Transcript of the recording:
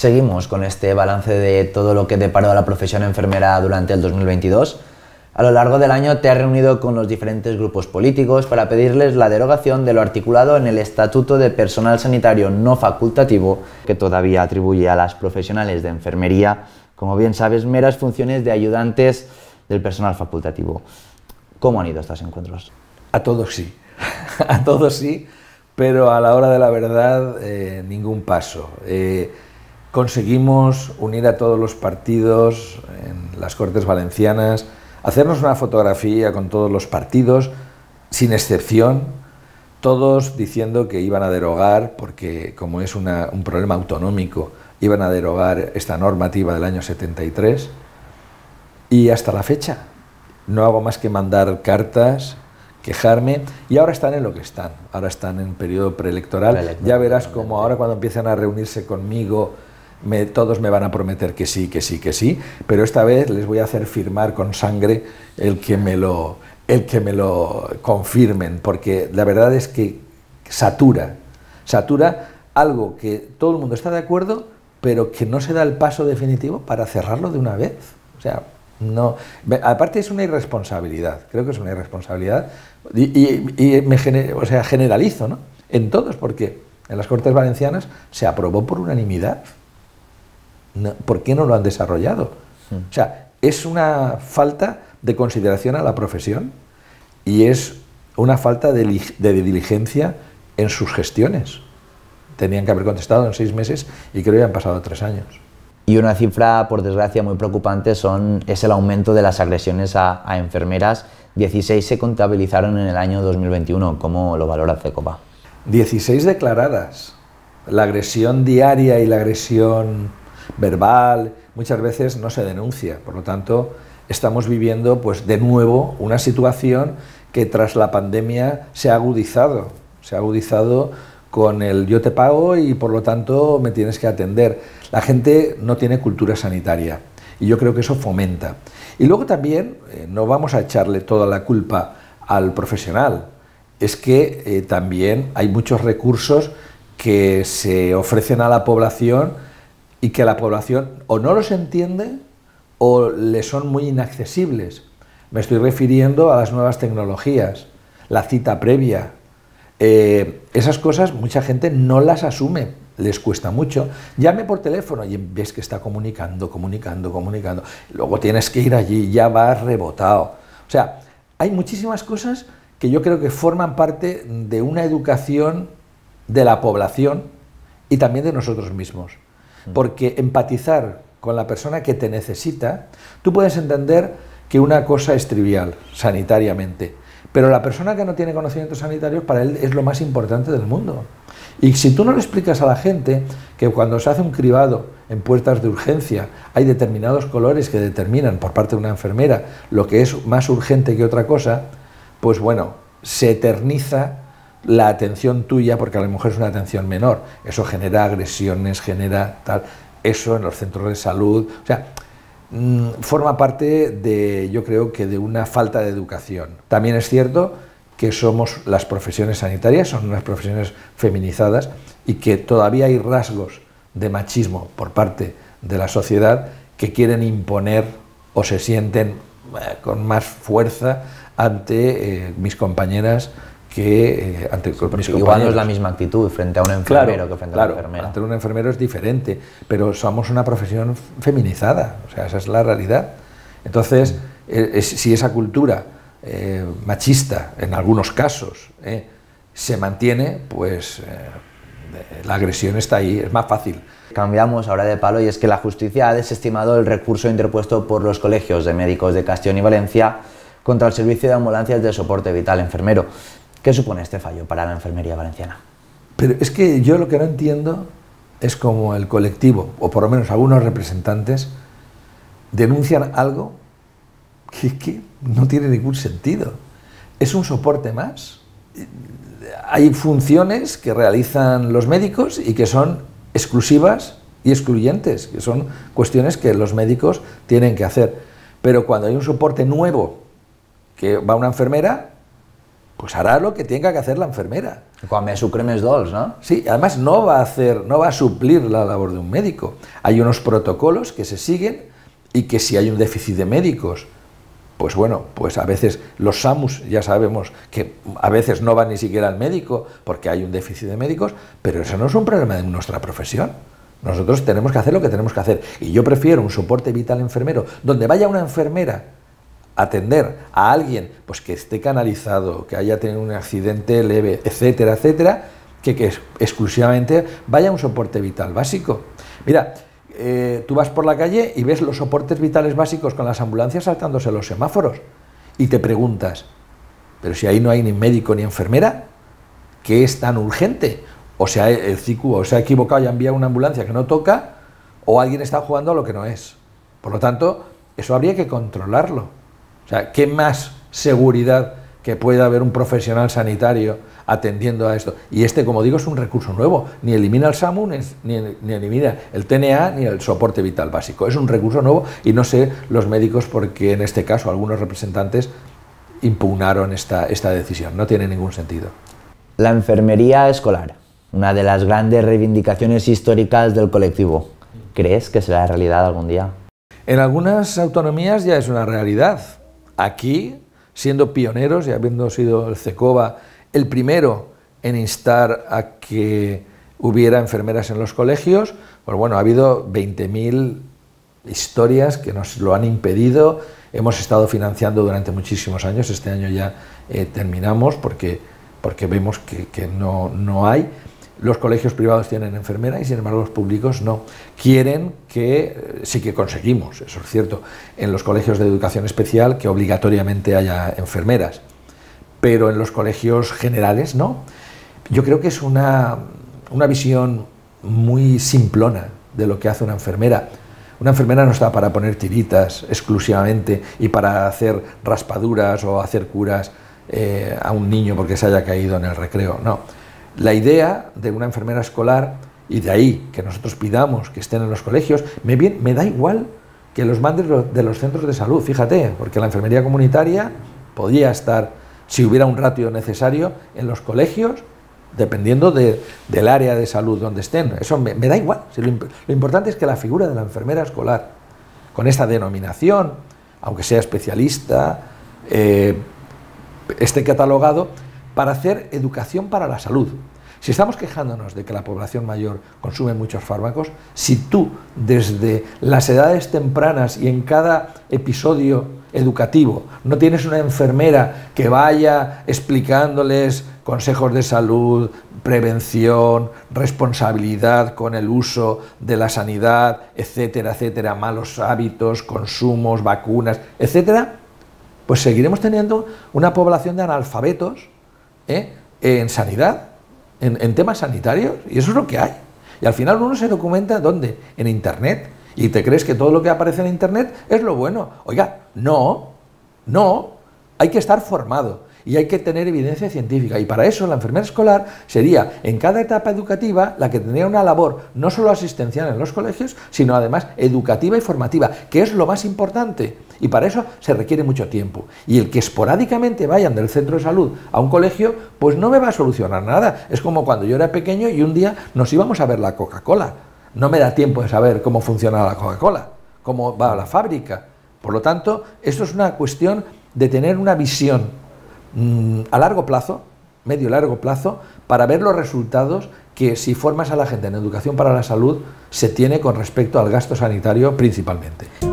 Seguimos con este balance de todo lo que deparó a la profesión enfermera durante el 2022. A lo largo del año te has reunido con los diferentes grupos políticos para pedirles la derogación de lo articulado en el Estatuto de Personal Sanitario No Facultativo, que todavía atribuye a las profesionales de enfermería, como bien sabes, meras funciones de ayudantes del personal facultativo. ¿Cómo han ido estos encuentros? A todos sí, a todos sí, pero a la hora de la verdad ningún paso. Conseguimos unir a todos los partidos en las Cortes Valencianas, hacernos una fotografía con todos los partidos, sin excepción, todos diciendo que iban a derogar, porque como es un problema autonómico, iban a derogar esta normativa del año 73, y hasta la fecha no hago más que mandar cartas, quejarme, y ahora están en lo que están, ahora están en periodo preelectoral, ya verás como ahora cuando empiezan a reunirse conmigo todos me van a prometer que sí, que sí, que sí, pero esta vez les voy a hacer firmar con sangre el que me lo confirmen, porque la verdad es que satura algo que todo el mundo está de acuerdo, pero que no se da el paso definitivo para cerrarlo de una vez. O sea, no, aparte es una irresponsabilidad, creo que es una irresponsabilidad, y generalizo, ¿no?, en todos, porque en las Cortes Valencianas se aprobó por unanimidad. No, ¿por qué no lo han desarrollado? Sí. O sea, es una falta de consideración a la profesión y es una falta de diligencia en sus gestiones. Tenían que haber contestado en 6 meses y creo que han pasado 3 años. Y una cifra, por desgracia, muy preocupante es el aumento de las agresiones a enfermeras. 16 se contabilizaron en el año 2021. ¿Cómo lo valora CECOVA? 16 declaradas. La agresión diaria y la agresión verbal muchas veces no se denuncia, por lo tanto estamos viviendo pues de nuevo una situación que tras la pandemia se ha agudizado con el yo te pago y por lo tanto me tienes que atender. La gente no tiene cultura sanitaria y yo creo que eso fomenta. Y luego también no vamos a echarle toda la culpa al profesional, es que también hay muchos recursos que se ofrecen a la población y que la población o no los entiende o le son muy inaccesibles. Me estoy refiriendo a las nuevas tecnologías, la cita previa. Esas cosas mucha gente no las asume, les cuesta mucho. Llame por teléfono y ves que está comunicando. Luego tienes que ir allí, ya vas rebotado. O sea, hay muchísimas cosas que yo creo que forman parte de una educación de la población y también de nosotros mismos. Porque empatizar con la persona que te necesita, tú puedes entender que una cosa es trivial, sanitariamente, pero la persona que no tiene conocimientos sanitarios, para él es lo más importante del mundo. Y si tú no le explicas a la gente que cuando se hace un cribado en puertas de urgencia, hay determinados colores que determinan por parte de una enfermera lo que es más urgente que otra cosa, pues bueno, se eterniza la atención tuya, porque a lo mejor es una atención menor, eso genera agresiones, genera tal, eso en los centros de salud, o sea, forma parte de, yo creo que de una falta de educación. También es cierto que somos las profesiones sanitarias, son unas profesiones feminizadas y que todavía hay rasgos de machismo por parte de la sociedad que quieren imponer o se sienten con más fuerza ante mis compañeras que ante mis igual no es la misma actitud frente a un enfermero, claro, que frente a una enfermera. Ante un enfermero es diferente, pero somos una profesión feminizada, o sea, esa es la realidad. Entonces, si esa cultura machista, en algunos casos, se mantiene, pues la agresión está ahí, es más fácil. Cambiamos ahora de palo y es que la justicia ha desestimado el recurso interpuesto por los colegios de médicos de Castellón y Valencia contra el servicio de ambulancias de soporte vital enfermero. ¿Qué supone este fallo para la enfermería valenciana? Pero es que yo lo que no entiendo es como el colectivo, o por lo menos algunos representantes, denuncian algo que no tiene ningún sentido. Es un soporte más. Hay funciones que realizan los médicos y que son exclusivas y excluyentes, que son cuestiones que los médicos tienen que hacer. Pero cuando hay un soporte nuevo que va una enfermera, pues hará lo que tenga que hacer la enfermera. Quan més sucre, més dolç, ¿no? Sí, además no va a suplir la labor de un médico. Hay unos protocolos que se siguen y que si hay un déficit de médicos, pues bueno, pues a veces los SAMUs ya sabemos que a veces no van ni siquiera al médico porque hay un déficit de médicos, pero eso no es un problema de nuestra profesión. Nosotros tenemos que hacer lo que tenemos que hacer. Y yo prefiero un soporte vital enfermero, donde vaya una enfermera a atender a alguien pues que esté canalizado, que haya tenido un accidente leve, etcétera, etcétera, que exclusivamente vaya a un soporte vital básico. Mira, tú vas por la calle y ves los soportes vitales básicos con las ambulancias saltándose los semáforos y te preguntas, pero si ahí no hay ni médico ni enfermera, ¿qué es tan urgente? O sea, el CICU o se ha equivocado y ha enviado una ambulancia que no toca, o alguien está jugando a lo que no es. Por lo tanto, eso habría que controlarlo. O sea, ¿qué más seguridad que pueda haber un profesional sanitario atendiendo a esto? Y este, como digo, es un recurso nuevo. Ni elimina el SAMU, ni elimina el TNA, ni el soporte vital básico. Es un recurso nuevo y no sé los médicos porque en este caso algunos representantes impugnaron esta decisión. No tiene ningún sentido. La enfermería escolar, una de las grandes reivindicaciones históricas del colectivo. ¿Crees que será realidad algún día? En algunas autonomías ya es una realidad. Aquí, siendo pioneros y habiendo sido el CECOVA el primero en instar a que hubiera enfermeras en los colegios, pues bueno, ha habido 20.000 historias que nos lo han impedido. Hemos estado financiando durante muchísimos años, este año ya terminamos porque vemos que no hay. Los colegios privados tienen enfermera y sin embargo los públicos no. Quieren que, sí que conseguimos, eso es cierto, en los colegios de educación especial que obligatoriamente haya enfermeras, pero en los colegios generales no. Yo creo que es una visión muy simplona de lo que hace una enfermera. Una enfermera no está para poner tiritas exclusivamente y para hacer raspaduras o hacer curas a un niño porque se haya caído en el recreo, no. La idea de una enfermera escolar, y de ahí que nosotros pidamos que estén en los colegios, me da igual que los mandes de los centros de salud, fíjate, porque la enfermería comunitaria podía estar, si hubiera un ratio necesario, en los colegios, dependiendo del área de salud donde estén. Eso me da igual. Si lo importante es que la figura de la enfermera escolar, con esta denominación, aunque sea especialista, esté catalogado para hacer educación para la salud. Si estamos quejándonos de que la población mayor consume muchos fármacos, si tú desde las edades tempranas y en cada episodio educativo no tienes una enfermera que vaya explicándoles consejos de salud, prevención, responsabilidad con el uso de la sanidad, etcétera, etcétera, malos hábitos, consumos, vacunas, etcétera, pues seguiremos teniendo una población de analfabetos en sanidad, en temas sanitarios, y eso es lo que hay. Y al final uno se documenta, ¿dónde? En Internet, y te crees que todo lo que aparece en Internet es lo bueno. Oiga, no, hay que estar formado, y hay que tener evidencia científica, y para eso la enfermera escolar sería, en cada etapa educativa, la que tendría una labor no solo asistencial en los colegios, sino además educativa y formativa, que es lo más importante. Y para eso se requiere mucho tiempo. Y el que esporádicamente vayan del centro de salud a un colegio, pues no me va a solucionar nada. Es como cuando yo era pequeño y un día nos íbamos a ver la Coca-Cola. No me da tiempo de saber cómo funciona la Coca-Cola, cómo va la fábrica. Por lo tanto, esto es una cuestión de tener una visión a largo plazo, medio y largo plazo, para ver los resultados que si formas a la gente en educación para la salud se tiene con respecto al gasto sanitario principalmente.